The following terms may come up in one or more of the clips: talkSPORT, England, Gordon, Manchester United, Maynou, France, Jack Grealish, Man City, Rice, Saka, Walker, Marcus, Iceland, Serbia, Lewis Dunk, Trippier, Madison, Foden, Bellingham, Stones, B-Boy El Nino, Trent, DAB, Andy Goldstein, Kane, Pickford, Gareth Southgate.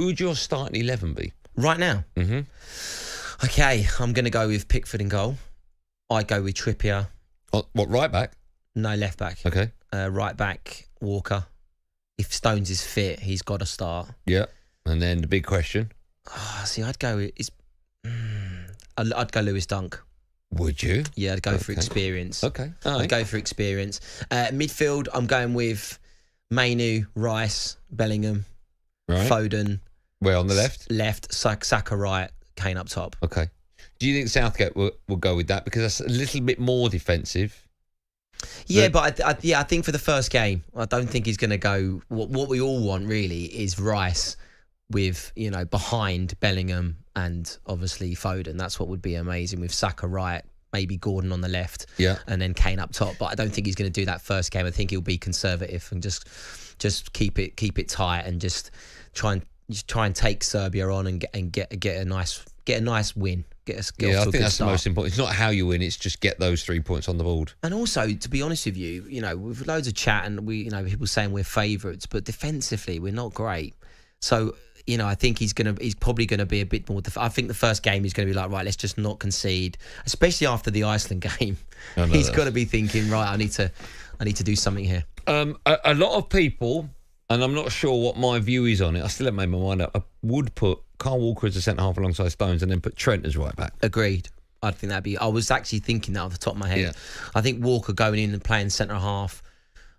Who would your starting 11 be? Right now? Mm-hmm. Okay, I'm going to go with Pickford in goal. I go with Trippier. What, right back? No, left back. Okay. Right back, Walker. If Stones is fit, he's got to start. Yeah. And then the big question. Oh, see, I'd go with... I'd go Lewis Dunk. Would you? Yeah, I'd go for experience. Okay. I'd go for experience. Midfield, I'm going with Maynou, Rice, Bellingham, Foden. Where, on the left? Left, Saka right, Kane up top. Okay. Do you think Southgate will go with that? Because that's a little bit more defensive. Yeah, but I think for the first game, I don't think he's going to go... What we all want, really, is Rice with, you know, behind Bellingham and obviously Foden. That's what would be amazing, with Saka right, maybe Gordon on the left, and then Kane up top. But I don't think he's going to do that first game. I think he'll be conservative and just keep it tight and just try and take Serbia on and get a nice win. Yeah, I think that's the most important. It's not how you win; it's just get those 3 points on the board. And also, to be honest with you, you know, with loads of chat and people saying we're favourites, but defensively we're not great. So you know, I think he's probably gonna be a bit more. I think the first game he's gonna be like, right, let's just not concede, especially after the Iceland game. He's got to be thinking, right, I need to do something here. A lot of people, and I'm not sure what my view is on it. I still haven't made my mind up. I would put Kyle Walker as a centre half alongside Stones, and then put Trent as right back. Agreed. I think that'd be. I was actually thinking that off the top of my head. Yeah. I think Walker going in and playing centre half,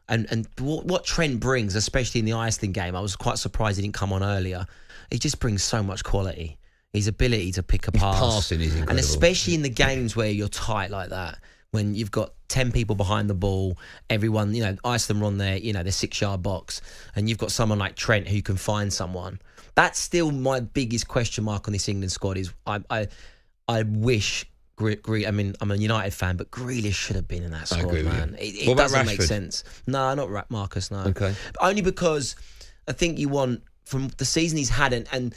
and what Trent brings, especially in the Iceland game, I was quite surprised he didn't come on earlier. He just brings so much quality. His ability to pick a pass, passing is incredible, and especially in the games where you're tight like that, when you've got 10 people behind the ball, everyone, you know, Iceland are on their, you know, their 6-yard box, and you've got someone like Trent who can find someone. That's still my biggest question mark on this England squad is I wish, I mean, I'm a United fan, but Grealish should have been in that squad, man. It doesn't make sense. No, not Marcus, no. Okay. Only because I think you want, from the season he's had, and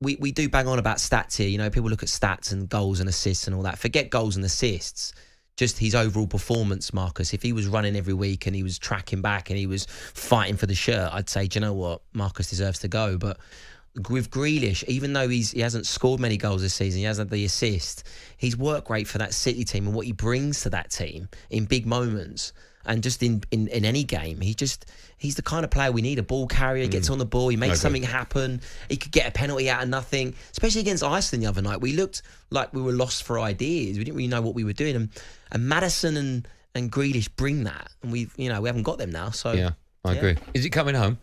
we do bang on about stats here, you know, people look at stats and goals and assists and all that. Forget goals and assists. Just his overall performance, Marcus. If he was running every week and he was tracking back and he was fighting for the shirt, I'd say, do you know what? Marcus deserves to go. But with Grealish, even though he hasn't scored many goals this season, he hasn't had the assist, his work rate for that City team and what he brings to that team in big moments and just in any game, he's the kind of player we need. A ball carrier, gets on the ball, he makes something happen. He could get a penalty out of nothing. Especially against Iceland the other night, we looked like we were lost for ideas. We didn't really know what we were doing. And Madison and Grealish bring that, and we haven't got them now. So yeah, I agree. Is it coming home?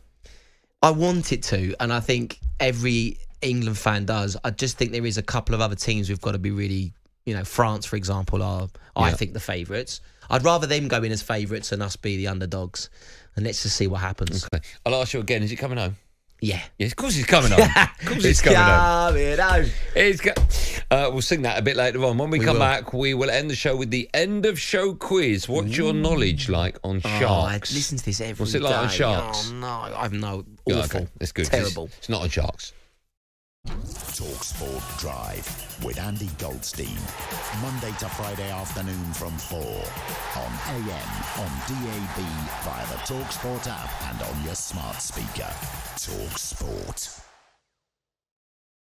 I want it to, and I think every England fan does. I just think there is a couple of other teams we've got to be really, you know, France, for example, are I think the favourites. I'd rather them go in as favourites and us be the underdogs, and let's just see what happens. Okay. I'll ask you again. Is it coming home? Yeah. Yes, of course he's coming on. Of course he's coming on. It's coming on. We'll sing that a bit later on. When we come back, we will end the show with the end of show quiz. What's your knowledge like on sharks? I listen to this every day. What's it like on sharks? Oh, no. I've no. Awful. Okay. It's good. Terrible. It's not on sharks. talkSPORT Drive with Andy Goldstein. Monday to Friday afternoon from 4. On AM, on DAB, via the talkSPORT app and on your smart speaker. talkSPORT.